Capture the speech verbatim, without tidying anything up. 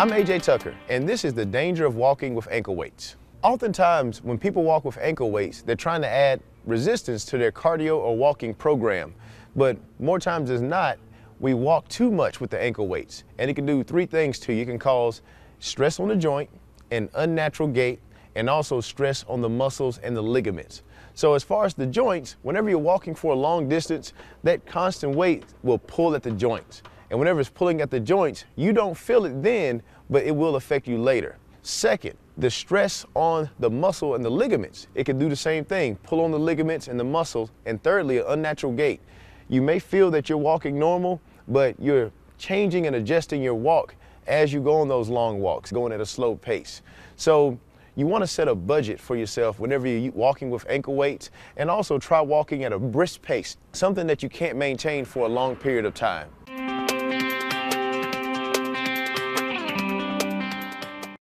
I'm A J Tucker, and this is the danger of walking with ankle weights. Oftentimes, when people walk with ankle weights, they're trying to add resistance to their cardio or walking program. But more times than not, we walk too much with the ankle weights, and it can do three things to you. It can cause stress on the joint, an unnatural gait, and also stress on the muscles and the ligaments. So as far as the joints, whenever you're walking for a long distance, that constant weight will pull at the joints. And whenever it's pulling at the joints, you don't feel it then, but it will affect you later. Second, the stress on the muscle and the ligaments. It can do the same thing, pull on the ligaments and the muscles. And thirdly, an unnatural gait. You may feel that you're walking normal, but you're changing and adjusting your walk as you go on those long walks, going at a slow pace. So you want to set a budget for yourself whenever you're walking with ankle weights, and also try walking at a brisk pace, something that you can't maintain for a long period of time.